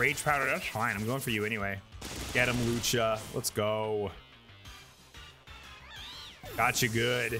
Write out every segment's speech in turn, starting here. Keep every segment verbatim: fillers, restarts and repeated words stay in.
Rage Powder, that's fine. I'm going for you anyway. Get him, Lucha. Let's go. Gotcha good.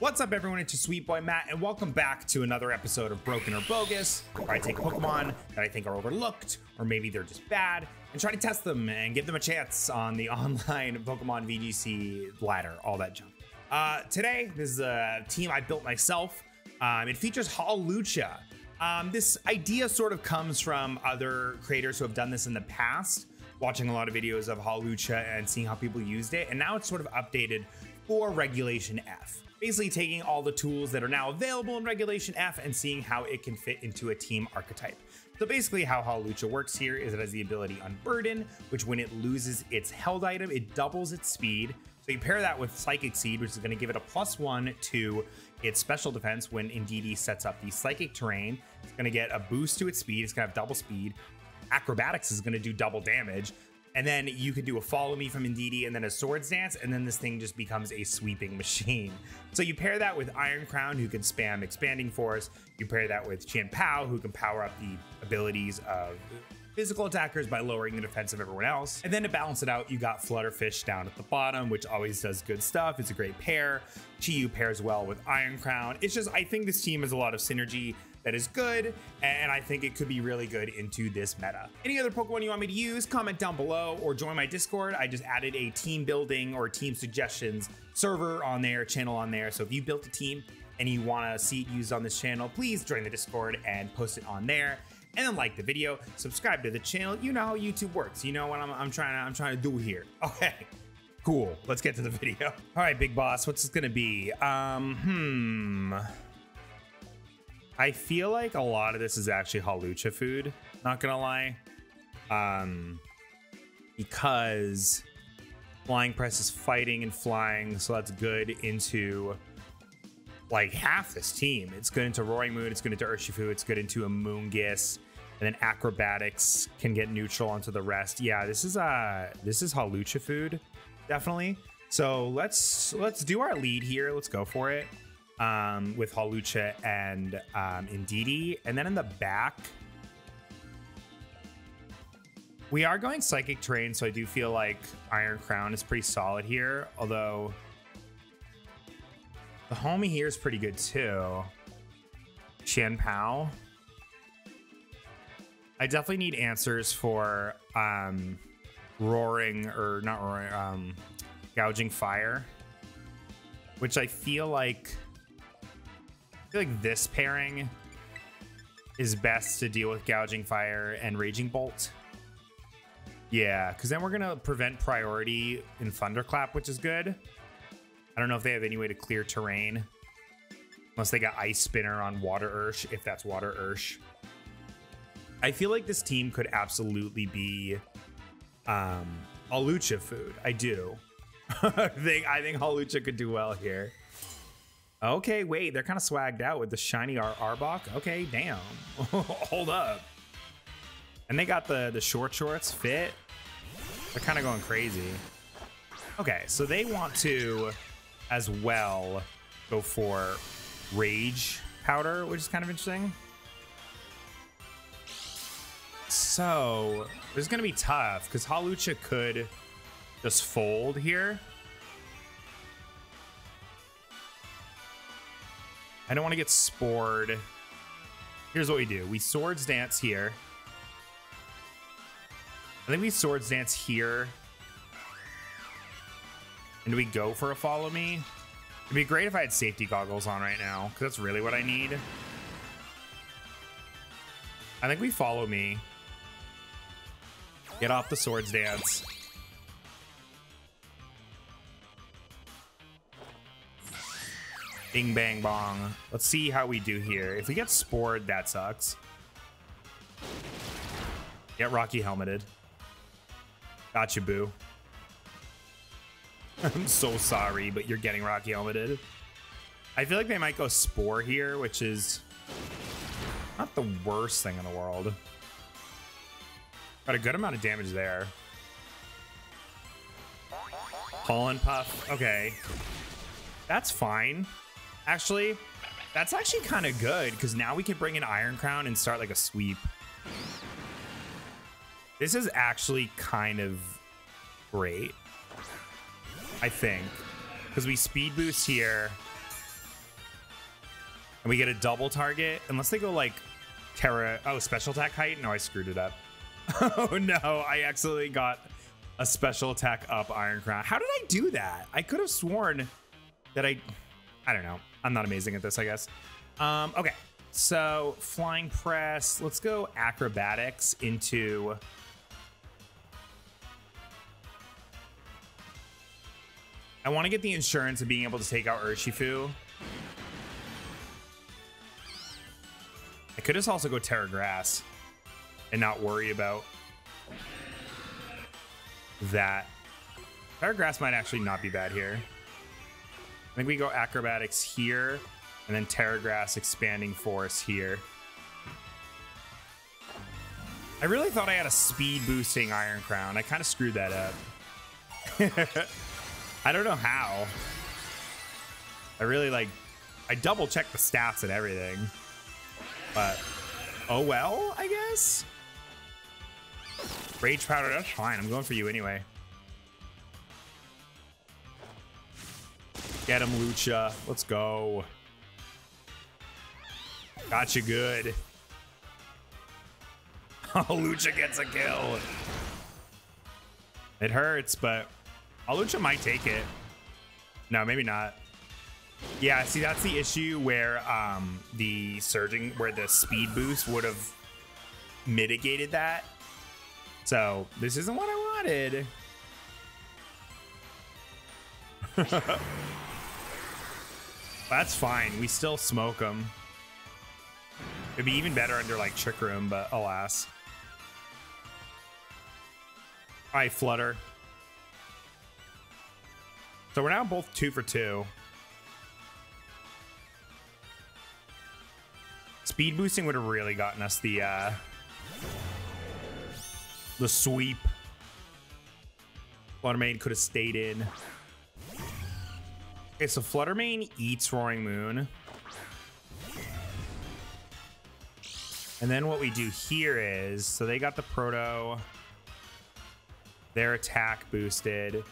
What's up, everyone? It's your Sweetboy Matt, and welcome back to another episode of Broken or Bogus, where I take Pokemon that I think are overlooked, or maybe they're just bad, and try to test them and give them a chance on the online Pokemon V G C ladder, all that junk. Uh, today, this is a team I built myself. Um, it features Hawlucha. Um, this idea sort of comes from other creators who have done this in the past, watching a lot of videos of Hawlucha and seeing how people used it, and now it's sort of updated for Regulation F. Basically taking all the tools that are now available in Regulation F and seeing how it can fit into a team archetype. So basically how Hawlucha works here is it has the ability Unburden, which when it loses its held item, it doubles its speed. So you pair that with Psychic Seed, which is gonna give it a plus one to its special defense when Indeedee sets up the Psychic Terrain. It's gonna get a boost to its speed, it's gonna have double speed. Acrobatics is gonna do double damage. And then you could do a follow me from Indeedee and then a swords dance, and then this thing just becomes a sweeping machine. So you pair that with Iron Crown, who can spam Expanding Force. You pair that with Chien-Pao, who can power up the abilities of physical attackers by lowering the defense of everyone else. And then to balance it out, you got Flutterfish down at the bottom, which always does good stuff. It's a great pair. Chiyu pairs well with Iron Crown. It's just, I think this team has a lot of synergy that is good, and I think it could be really good into this meta. Any other Pokemon you want me to use, comment down below or join my Discord. I just added a team building or team suggestions server on there, channel on there. So if you built a team and you want to see it used on this channel, please join the Discord and post it on there. And then like the video, subscribe to the channel. You know how YouTube works. You know what I'm, I'm trying to I'm trying to do here. Okay, cool. Let's get to the video. All right, big boss. What's this gonna be? Um, hmm. I feel like a lot of this is actually Hawlucha food, not gonna lie. Um, because Flying Press is fighting and flying, so that's good into like half this team. It's good into Roaring Moon, it's good into Urshifu, it's good into Amoongus, and then Acrobatics can get neutral onto the rest. Yeah, this is uh this is Hawlucha food, definitely. So let's let's do our lead here. Let's go for it. Um, with Hawlucha and um, Indeedee. And then in the back, we are going Psychic Terrain, so I do feel like Iron Crown is pretty solid here, although the homie here is pretty good too. Chien-Pao. I definitely need answers for um, Roaring, or not Roaring, um, Gouging Fire, which I feel like I feel like this pairing is best to deal with Gouging Fire and Raging Bolt. Yeah, because then we're going to prevent priority in Thunderclap, which is good. I don't know if they have any way to clear terrain. Unless they got Ice Spinner on Water Ursh, if that's Water Ursh. I feel like this team could absolutely be um, Hawlucha food. I do. I think, I think Hawlucha could do well here. Okay, wait, they're kind of swagged out with the shiny Arbok. Okay, damn. Hold up. And they got the, the short shorts fit. They're kind of going crazy. Okay, so they want to, as well, go for Rage Powder, which is kind of interesting. So, this is going to be tough, because Hawlucha could just fold here. I don't want to get spored. Here's what we do. We swords dance here. I think we swords dance here. And do we go for a follow me? It'd be great if I had safety goggles on right now, because that's really what I need. I think we follow me. Get off the swords dance. Bing, bang, bong. Let's see how we do here. If we get spored, that sucks. Get Rocky helmeted. Gotcha, boo. I'm so sorry, but you're getting Rocky helmeted. I feel like they might go spore here, which is not the worst thing in the world. Got a good amount of damage there. Pollen puff. Okay. That's fine. Actually, that's actually kind of good because now we can bring in Iron Crown and start like a sweep. This is actually kind of great, I think, because we speed boost here and we get a double target unless they go like Terra. Oh, special attack height. No, I screwed it up. Oh no, I accidentally got a special attack up Iron Crown. How did I do that? I could have sworn that I, I don't know. I'm not amazing at this, I guess. Um, okay, so flying press. Let's go acrobatics into I want to get the insurance of being able to take out Urshifu. I could just also go Terra Grass and not worry about that. Terra Grass might actually not be bad here. I think we go acrobatics here and then Terra Grass expanding force here. I really thought I had a speed boosting Iron Crown. I kind of screwed that up. I don't know how. I really like, I double checked the stats and everything, but oh well, I guess. Rage powder, that's fine. I'm going for you anyway. Get him, Lucha. Let's go. Got you good. Oh, Lucha gets a kill. It hurts, but Hawlucha might take it. No, maybe not. Yeah, see, that's the issue where um, the surging, where the speed boost would have mitigated that. So this isn't what I wanted. That's fine. We still smoke them. It'd be even better under like Trick Room, but alas. All right, Flutter. So we're now both two for two. Speed boosting would have really gotten us the uh, the sweep. Fluttermane could have stayed in. Okay, so Fluttermane eats Roaring Moon. And then what we do here is, so they got the Proto. Their attack boosted.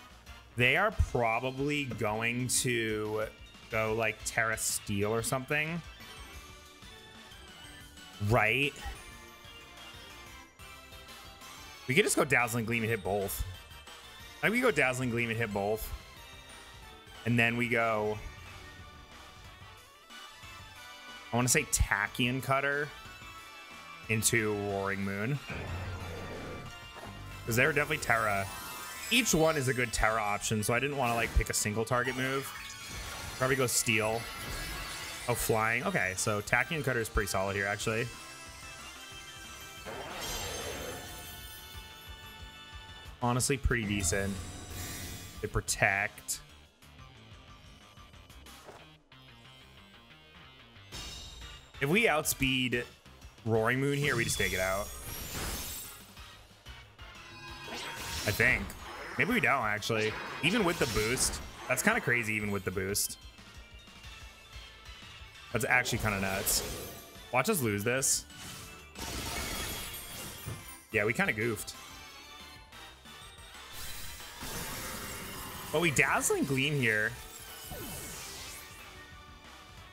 They are probably going to go like Terra Steel or something. Right? We could just go Dazzling Gleam and hit both. I think we go Dazzling Gleam and hit both. And then we go, I want to say Tachyon Cutter into Roaring Moon. Because they're definitely Terra. Each one is a good Terra option, so I didn't want to like pick a single target move. Probably go Steel. Oh, flying. Okay, so Tachyon Cutter is pretty solid here, actually. Honestly, pretty decent. They protect. If we outspeed Roaring Moon here, we just take it out, I think. Maybe we don't, actually. Even with the boost. That's kind of crazy, even with the boost. That's actually kind of nuts. Watch us lose this. Yeah, we kind of goofed. But we Dazzling Gleam here.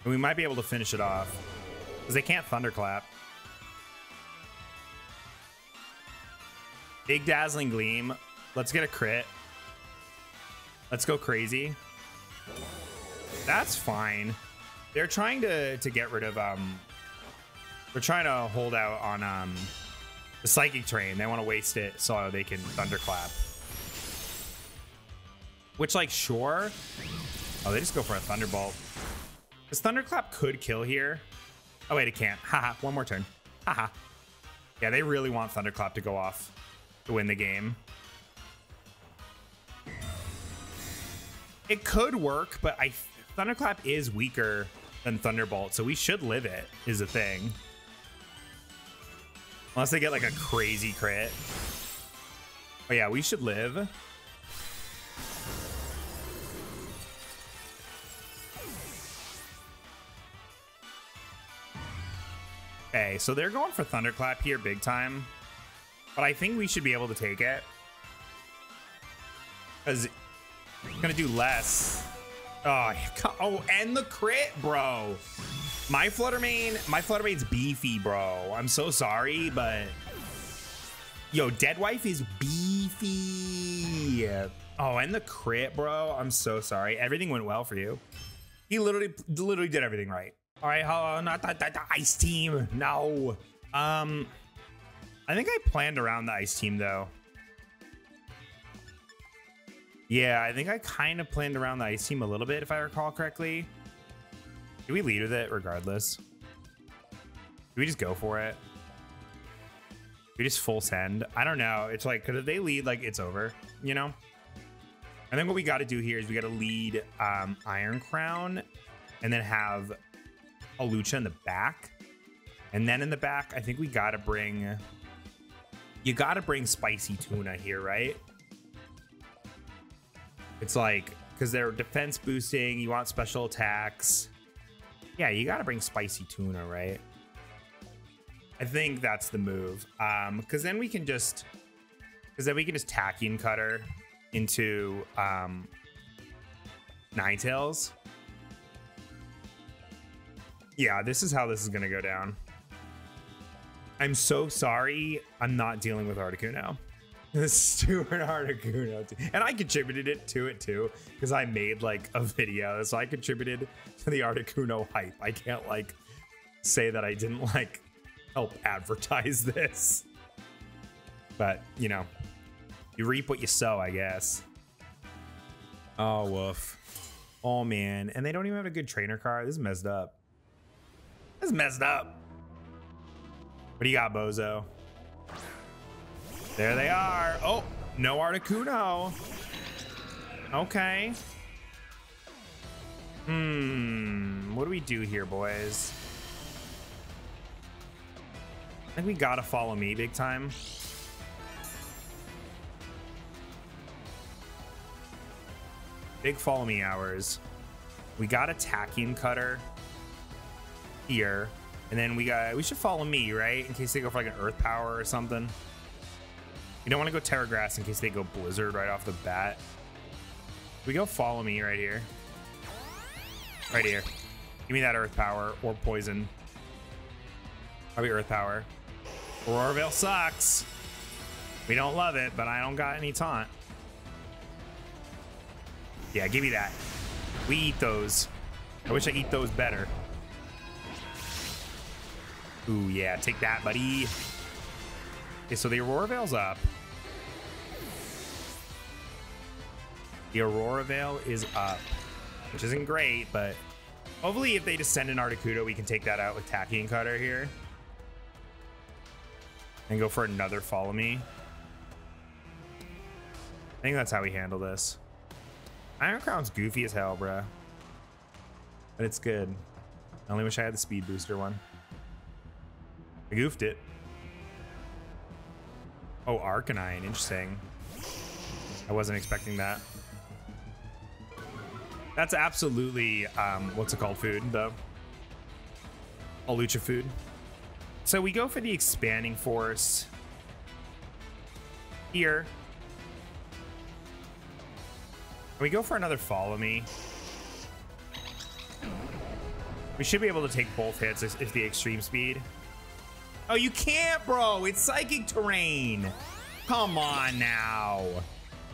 And we might be able to finish it off. Because they can't Thunderclap. Big Dazzling Gleam. Let's get a crit. Let's go crazy. That's fine. They're trying to to get rid of um. They're trying to hold out on um, the Psychic Terrain. They want to waste it so they can Thunderclap. Which, like, sure. Oh, they just go for a Thunderbolt. This Thunderclap could kill here. Oh wait, it can't. Haha. One more turn. Haha. Yeah, they really want Thunderclap to go off to win the game. It could work, but I Thunderclap is weaker than Thunderbolt, so we should live it, is the thing. Unless they get like a crazy crit. Oh yeah, we should live. Okay, so they're going for Thunderclap here big time. But I think we should be able to take it. Because it's going to do less. Oh, oh, and the crit, bro. My Fluttermane, my Fluttermane's beefy, bro. I'm so sorry, but... Yo, Dead Wife is beefy. Oh, and the crit, bro. I'm so sorry. Everything went well for you. He literally, literally did everything right. All right, hello, not the, the, the ice team. No. Um, I think I planned around the ice team, though. Yeah, I think I kind of planned around the ice team a little bit, if I recall correctly. Do we lead with it regardless? Do we just go for it? Do we just full send? I don't know. It's like, because if they lead, like, it's over, you know? I think what we got to do here is we got to lead um, Iron Crown and then have Hawlucha in the back. And then in the back, I think we got to bring... You got to bring Spicy Tuna here, right? It's like, because they're defense boosting. You want special attacks. Yeah, you got to bring Spicy Tuna, right? I think that's the move. Um, because then we can just... Because then we can just Tachyon Cutter into um, Ninetales. Yeah, this is how this is going to go down. I'm so sorry. I'm not dealing with Articuno. Stuart Articuno. And I contributed it to it too, because I made like a video. So I contributed to the Articuno hype. I can't like say that I didn't like help advertise this. But, you know, you reap what you sow, I guess. Oh, woof. Oh, man. And they don't even have a good trainer card. This is messed up. This is messed up. What do you got, Bozo? There they are. Oh, no Articuno. Okay. Hmm. What do we do here, boys? I think we gotta follow me big time. Big follow me hours. We got a Tachyon Cutter here, and then we got we should follow me, right, in case they go for like an earth power or something. You don't want to go Terra Grass in case they go Blizzard right off the bat. We go follow me right here, right here. Give me that earth power or poison. Probably earth power. Aurora Veil sucks. We don't love it, but I don't got any taunt. Yeah, give me that. We eat those. I wish I eat those better. Ooh, yeah, take that, buddy. Okay, so the Aurora Veil's up. The Aurora Veil is up, which isn't great, but hopefully if they just send an Articuno, we can take that out with Tachyon Cutter here. And go for another follow me. I think that's how we handle this. Iron Crown's goofy as hell, bruh. But it's good. I only wish I had the speed booster one. I goofed it. Oh, Arcanine, interesting. I wasn't expecting that. That's absolutely, um, what's it called, food, though. Hawlucha food. So we go for the Expanding Force here. And we go for another follow me. We should be able to take both hits if, if the extreme speed. Oh, you can't, bro. It's psychic terrain. Come on now.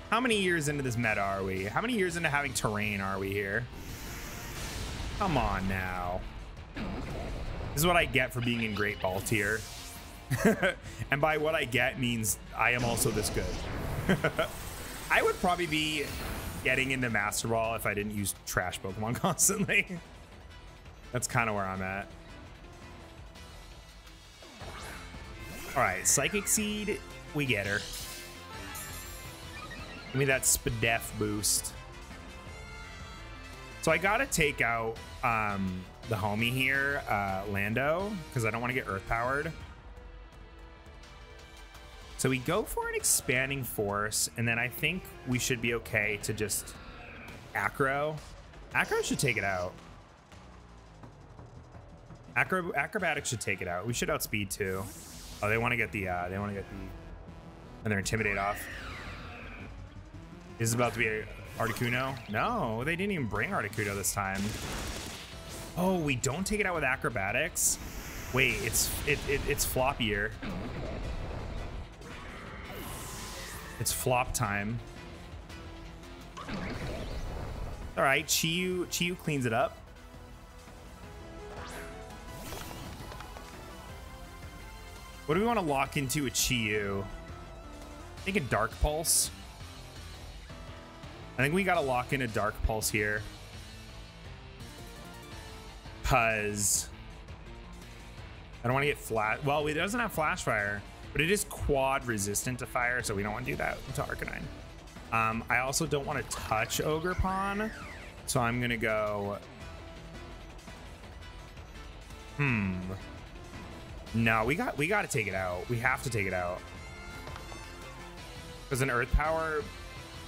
How many years into this meta are we? How many years into having terrain are we here? Come on now. This is what I get for being in Great Ball tier. And by what I get means I am also this good. I would probably be getting into Master Ball if I didn't use trash Pokemon constantly. That's kind of where I'm at. All right, Psychic Seed, we get her. Give me that Spadef boost. So I gotta take out um, the homie here, uh, Lando, because I don't want to get Earth powered. So we go for an Expanding Force, and then I think we should be okay to just Acro. Acro should take it out. Acro Acrobatics should take it out. We should outspeed too. Oh, they want to get the, uh, they want to get the and their Intimidate off. This is about to be a Articuno. No, they didn't even bring Articuno this time. Oh, we don't take it out with Acrobatics. Wait, it's it, it it's floppier. It's flop time. All right, Chiyu Chiyu cleans it up. What do we want to lock into a Chiyu? I think a Dark Pulse. I think we got to lock in a Dark Pulse here. Because I don't want to get flat. Well, it doesn't have Flash Fire, but it is quad resistant to fire, so we don't want to do that to Arcanine. Um, I also don't want to touch Ogre Pawn, so I'm going to go... Hmm. No, we got we got to take it out. We have to take it out. Because an Earth Power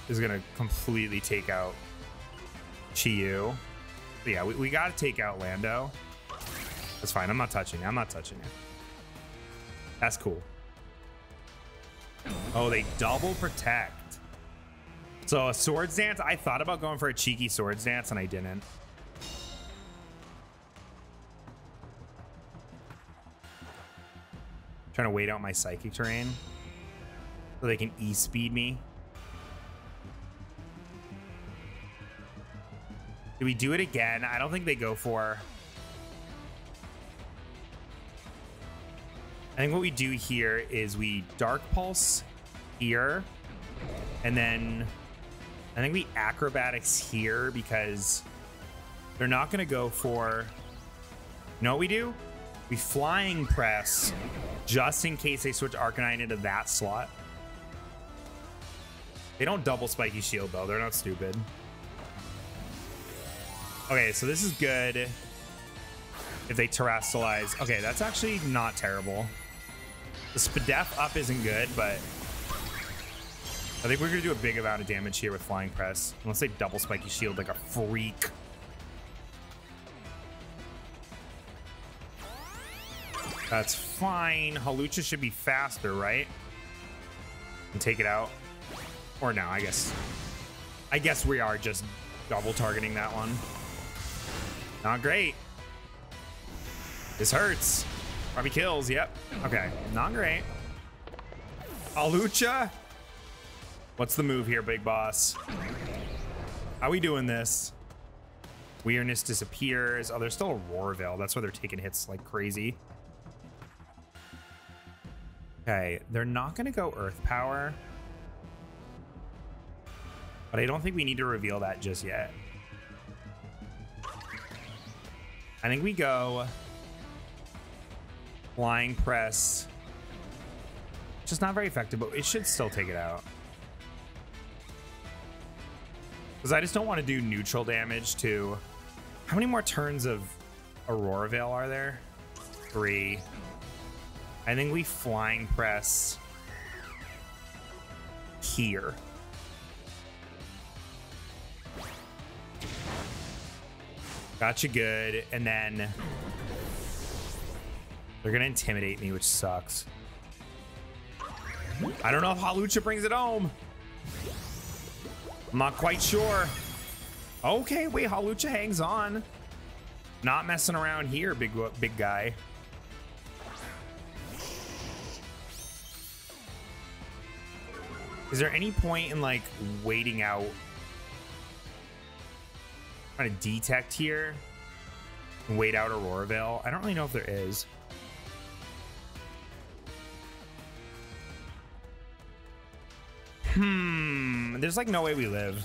is going to completely take out Chiyu. But yeah, we, we got to take out Lando. That's fine. I'm not touching it. I'm not touching it. That's cool. Oh, they double protect. So a Swords Dance. I thought about going for a cheeky Swords Dance, and I didn't. Trying to wait out my Psychic Terrain so they can E-speed me. Do we do it again? I don't think they go for... I think what we do here is we Dark Pulse here, and then I think we Acrobatics here because they're not going to go for... You know what we do? We Flying Press just in case they switch Arcanine into that slot. They don't double Spiky Shield, though. They're not stupid. Okay, so this is good if they Terrastalize. Okay, that's actually not terrible. The Spadef up isn't good, but I think we're going to do a big amount of damage here with Flying Press. Unless they double Spiky Shield like a freak. That's fine. Hawlucha should be faster, right? And take it out. Or no, I guess. I guess we are just double targeting that one. Not great. This hurts. Probably kills. Yep. Okay. Not great. Hawlucha. What's the move here, big boss? How we doing this? Weirdness disappears. Oh, there's still a Roar Veil. That's why they're taking hits like crazy. Okay, they're not going to go Earth Power, but I don't think we need to reveal that just yet. I think we go Flying Press, just not very effective, but it should still take it out. Because I just don't want to do neutral damage to... How many more turns of Aurora Veil are there? Three. I think we Flying Press here. Gotcha good. And then they're going to intimidate me, which sucks. I don't know if Hawlucha brings it home. I'm not quite sure. Okay, wait, Hawlucha hangs on. Not messing around here, big, big guy. Is there any point in like waiting out? Trying to detect here and wait out Aurora Veil. I don't really know if there is. Hmm. There's like no way we live.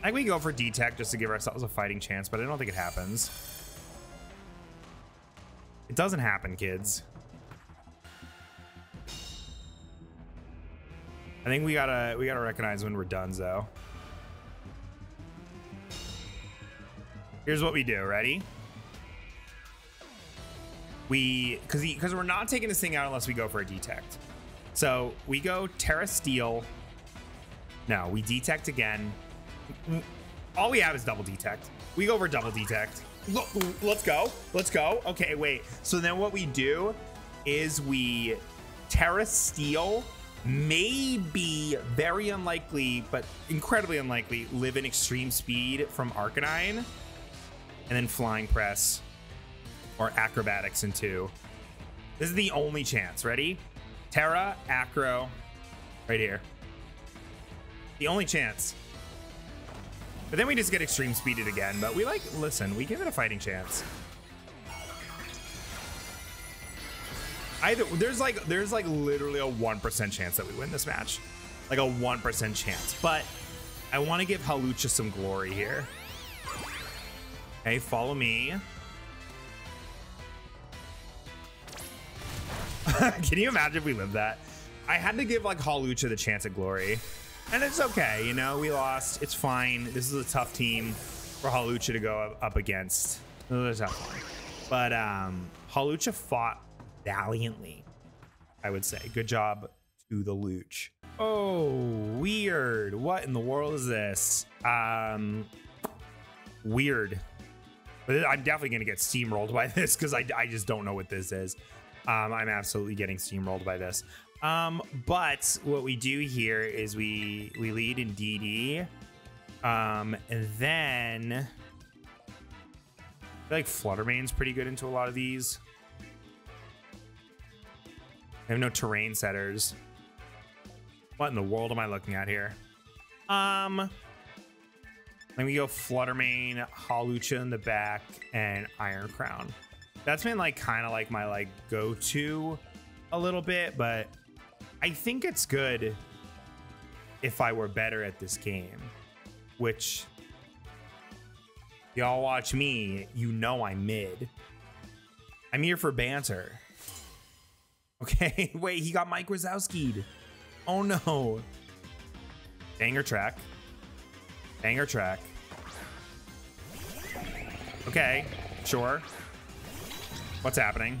I think we go for detect just to give ourselves a fighting chance, but I don't think it happens. It doesn't happen, kids. I think we gotta we gotta recognize when we're done, though. Here's what we do. Ready? We because because we're not taking this thing out unless we go for a detect. So we go Terra Steel. No, we detect again. All we have is double detect. We go for double detect. Look, let's go. Let's go. Okay, wait. So then what we do is we Terra Steel maybe, very unlikely, but incredibly unlikely, live in extreme speed from Arcanine, and then flying press or acrobatics in two. This is the only chance. Ready? Terra, acro, right here. The only chance. But then we just get extreme speeded again, but we like, listen, we give it a fighting chance. Either, there's like there's like literally a one percent chance that we win this match. Like a one percent chance. But I want to give Hawlucha some glory here. Hey, okay, follow me. Can you imagine if we lived that? I had to give like Hawlucha the chance at glory. And it's okay, you know, we lost. It's fine. This is a tough team for Hawlucha to go up against. This is a tough one. But um, Hawlucha fought valiantly, I would say. Good job to the Luch. Oh, weird. What in the world is this? Um, weird. But I'm definitely going to get steamrolled by this because I, I just don't know what this is. Um, I'm absolutely getting steamrolled by this. Um, but what we do here is we we lead Indeedee. Um, and then I feel like Fluttermane's pretty good into a lot of these. I have no terrain setters. What in the world am I looking at here? Um, let me go Fluttermane, Hawlucha in the back, and Iron Crown. That's been like kind of like my like go-to a little bit, but I think it's good if I were better at this game. Which y'all watch me, you know I'm mid. I'm here for banter. Okay, wait, he got Mike Wazowski'd. Oh no. Banger track. Banger track. Okay, sure. What's happening?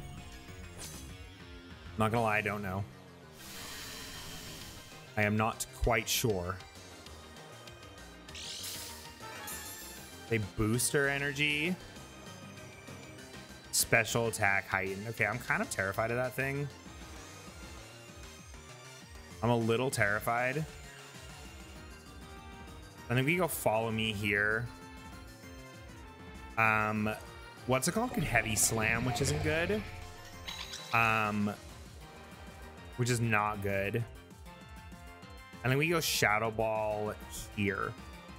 Not gonna lie, I don't know. I am not quite sure. They boost her energy. Special attack heightened. Okay, I'm kind of terrified of that thing. I'm a little terrified. I think we go follow me here. Um, what's it called? Could heavy slam, which isn't good. Um, which is not good. And then we go shadow ball here.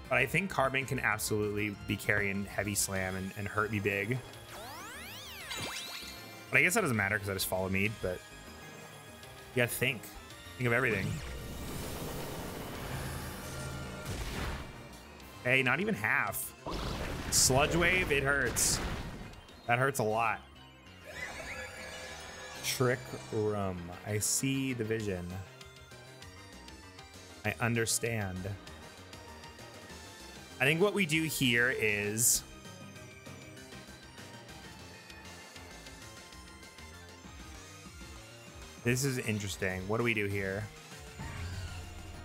But I think Carbink can absolutely be carrying heavy slam and, and hurt me big. But I guess that doesn't matter because I just follow me. But you gotta think. Think of everything. Hey, not even half. Sludge wave, it hurts. That hurts a lot. Trick Room. I see the vision. I understand. I think what we do here is this is interesting. What do we do here?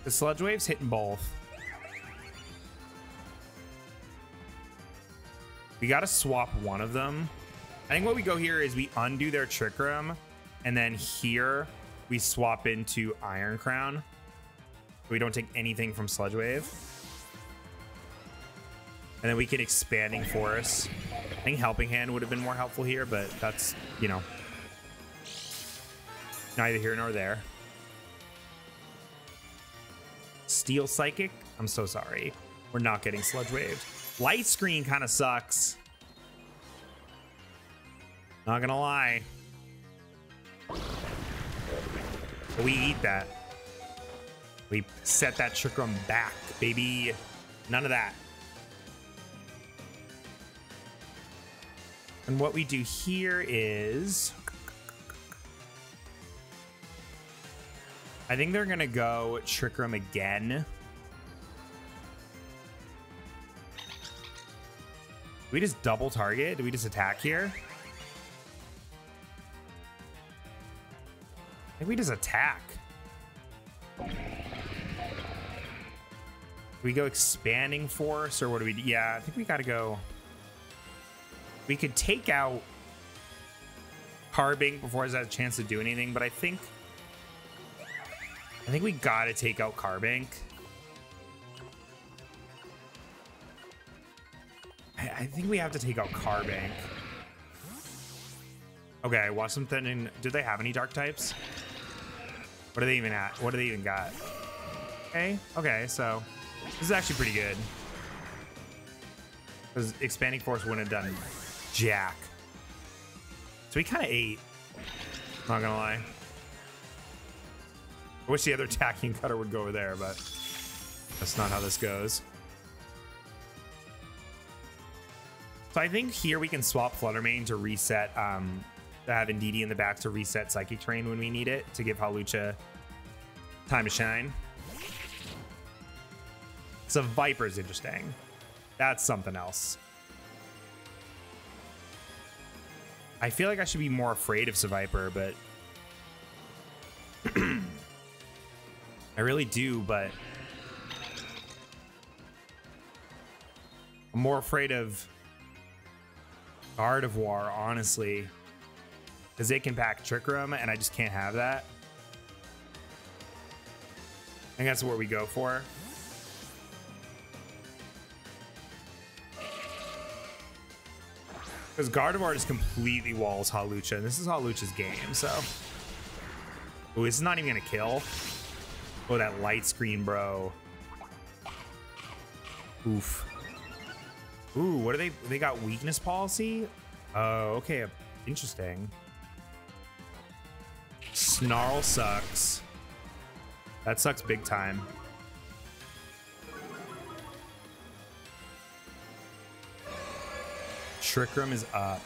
The sludge wave's hitting both. We gotta swap one of them. I think what we go here is we undo their Trick Room, and then here we swap into Iron Crown. We don't take anything from sludge wave. And then we can Expanding Force. I think Helping Hand would have been more helpful here, but that's, you know, neither here nor there. Steel Psychic? I'm so sorry. We're not getting sludge waved. Light Screen kind of sucks. Not gonna lie. But we eat that. We set that Trick Room back, baby. None of that. And what we do here is I think they're gonna go Trick Room again. Do we just double target? Do we just attack here? I think we just attack. Do we go Expanding Force or what do we do? Yeah, I think we gotta go. We could take out Carbink before it has a chance to do anything, but I think I think we gotta take out Carbink. I, I think we have to take out Carbink. Okay, watch them thinning. Do they have any dark types? What are they even at? What do they even got? Okay, okay, so this is actually pretty good. Because Expanding Force wouldn't have done jack. So we kind of ate. Not gonna lie. I wish the other Tachyon Cutter would go over there, but that's not how this goes. So I think here we can swap Fluttermane to reset, um, to have Indeedee in the back to reset Psychic Train when we need it, to give Hawlucha time to shine. So Viper's interesting. That's something else. I feel like I should be more afraid of Seviper, but I really do, but I'm more afraid of Gardevoir, honestly, because it can pack Trick Room, and I just can't have that. I think that's what we go for. Because Gardevoir just completely walls Hawlucha, and this is Hawlucha's game, so. Ooh, it's not even gonna kill. Oh, that light screen, bro. Oof. Ooh, what are they? They got weakness policy? Oh, okay. Interesting. Snarl sucks. That sucks big time. Trick Room is up.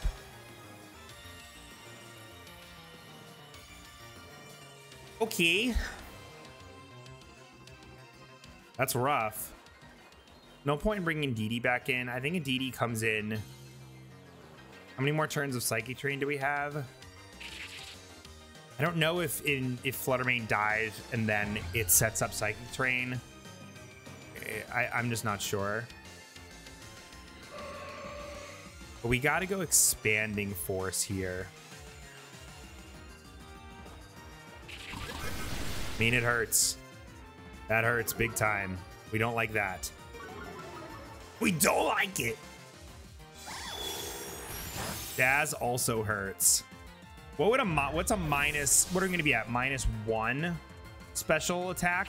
Okay. That's rough. No point in bringing Indeedee back in. I think Indeedee comes in. How many more turns of Psychic Train do we have? I don't know if in if Fluttermane dies and then it sets up Psychic Train. I, I'm just not sure. But we gotta go Expanding Force here. I mean, it hurts. That hurts big time. We don't like that. We don't like it. Daz also hurts. What would a what's a minus? What are we going to be at? Minus one special attack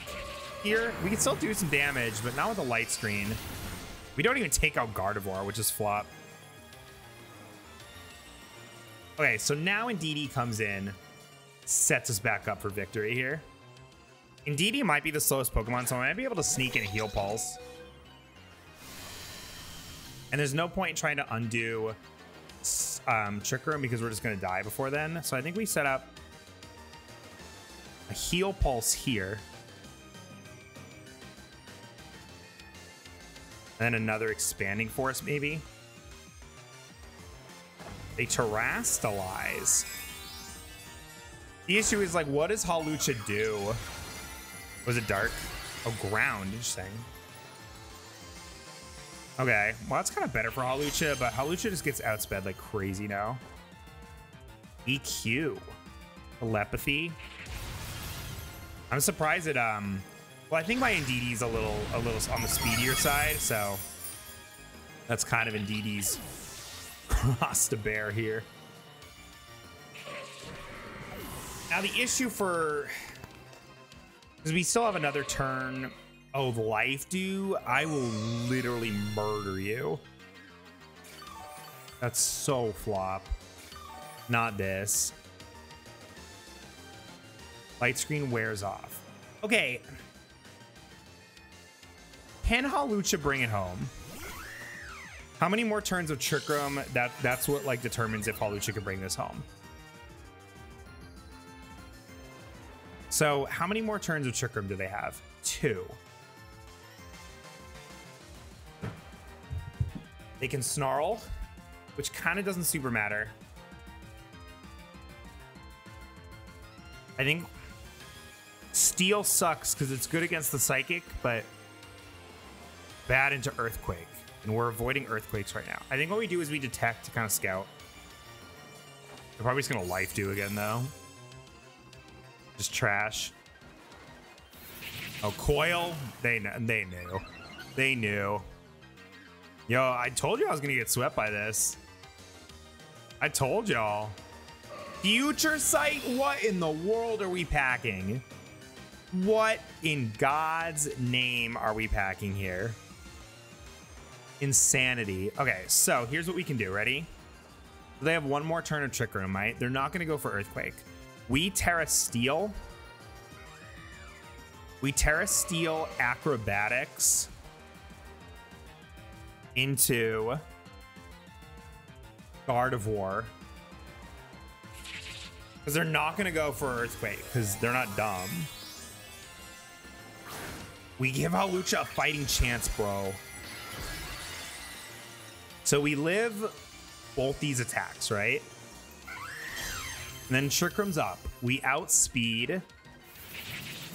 here. We can still do some damage, but not with a light screen. We don't even take out Gardevoir, which is flop. Okay, so now Indeedee comes in, sets us back up for victory here. Indeedee might be the slowest Pokemon, so I might be able to sneak in a Heal Pulse. And there's no point in trying to undo um, Trick Room because we're just going to die before then. So I think we set up a Heal Pulse here. And then another Expanding Force, maybe. They Terastalize. The issue is, like, what does Hawlucha do? Was it dark? Oh, ground. Interesting. Okay, well, that's kind of better for Hawlucha, but Hawlucha just gets outsped like crazy now. E Q. Telepathy. I'm surprised it, um... Well, I think my Indeedee's a little, a little on the speedier side, so... That's kind of Indeedee's cross to bear here. Now, the issue for... Because we still have another turn... of life, dude. I will literally murder you. That's so flop. Not this. Light screen wears off. Okay. Can Hawlucha bring it home? How many more turns of Trick Room? That that's what like determines if Hawlucha can bring this home. So how many more turns of Trick Room do they have? Two. They can Snarl, which kind of doesn't super matter. I think Steel sucks because it's good against the Psychic, but bad into Earthquake. And we're avoiding Earthquakes right now. I think what we do is we detect to kind of scout. They're probably just going to Life do again, though. Just trash. Oh, Coil. They kn they knew. They knew. Yo, I told you I was gonna get swept by this. I told y'all. Future Sight? What in the world are we packing? What in God's name are we packing here? Insanity. Okay, so here's what we can do. Ready? They have one more turn of Trick Room, right? They're not going to go for Earthquake. We Terra Steel. We Terra Steel Acrobatics into Gardevoir. Because they're not going to go for Earthquake, because they're not dumb. We give Hawlucha a fighting chance, bro. So we live both these attacks, right? And then Trick Room's up. We outspeed.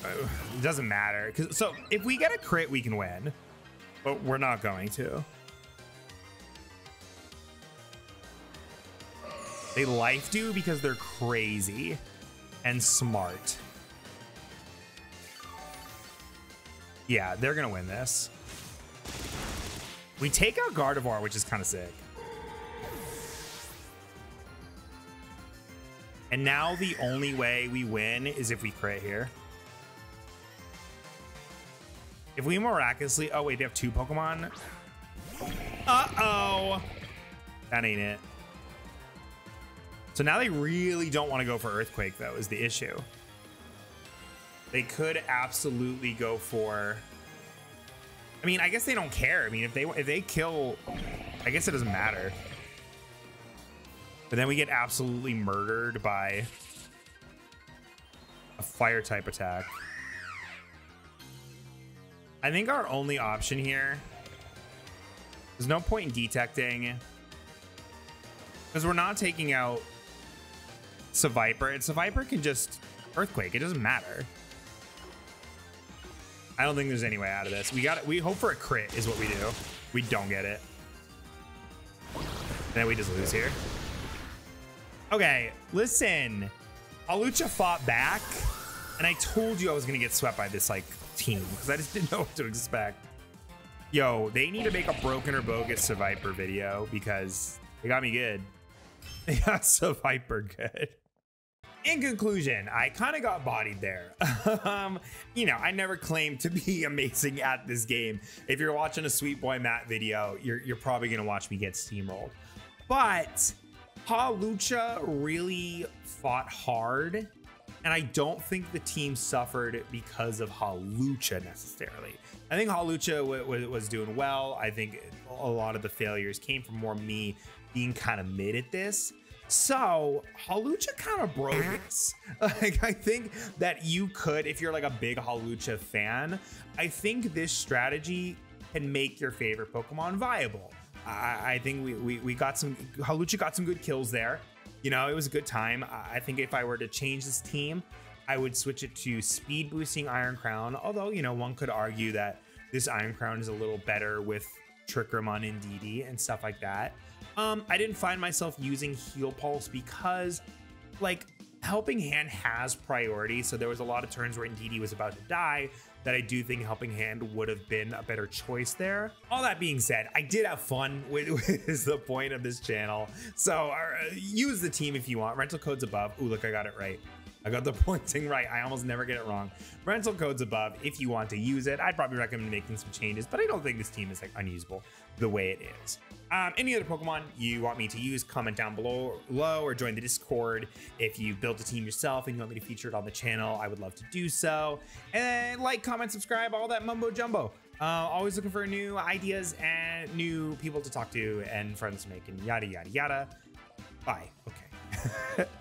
Oh, it doesn't matter. Cause, so if we get a crit, we can win. But we're not going to. They life do because they're crazy and smart. Yeah, they're going to win this. We take out Gardevoir, which is kind of sick. And now the only way we win is if we crit here. If we miraculously... Oh, wait, they have two Pokemon? Uh-oh. That ain't it. So now they really don't want to go for Earthquake, though, is the issue. They could absolutely go for... I mean, I guess they don't care. I mean, if they if they kill, I guess it doesn't matter. But then we get absolutely murdered by a fire type attack. I think our only option here, there's no point in detecting, because we're not taking out Seviper, and Seviper can just Earthquake. It doesn't matter. I don't think there's any way out of this. We got it. We hope for a crit is what we do. We don't get it. And then we just lose here. Okay, listen. Hawlucha fought back, and I told you I was gonna get swept by this like team because I just didn't know what to expect. Yo, they need to make a broken or bogus Seviper video because they got me good. They got Seviper good. In conclusion, I kind of got bodied there. um, you know, I never claimed to be amazing at this game. If you're watching a Sweetboy Matt video, you're, you're probably going to watch me get steamrolled. But Hawlucha really fought hard, and I don't think the team suffered because of Hawlucha necessarily. I think Hawlucha was doing well. I think a lot of the failures came from more me being kind of mid at this. So Hawlucha kind of broke this. Like, I think that you could, if you're like a big Hawlucha fan, I think this strategy can make your favorite Pokemon viable. I, I think we, we, we got some, Hawlucha got some good kills there. You know, it was a good time. I think if I were to change this team, I would switch it to speed boosting Iron Crown. Although, you know, one could argue that this Iron Crown is a little better with Trick Room on Indeedee and stuff like that. Um, I didn't find myself using Heal Pulse because, like, Helping Hand has priority, so there was a lot of turns where Indeedee was about to die that I do think Helping Hand would have been a better choice there. All that being said, I did have fun, which is the point of this channel. So uh, use the team if you want. Rental code's above. Ooh, look, I got it right. I got the pointing right. I almost never get it wrong. Rental code's above if you want to use it. I'd probably recommend making some changes, but I don't think this team is like unusable the way it is. Um, any other Pokemon you want me to use, comment down below, below or join the Discord. If you built a team yourself and you want me to feature it on the channel, I would love to do so. And like, comment, subscribe, all that mumbo jumbo. Uh, always looking for new ideas and new people to talk to and friends to make and yada, yada, yada. Bye. Okay.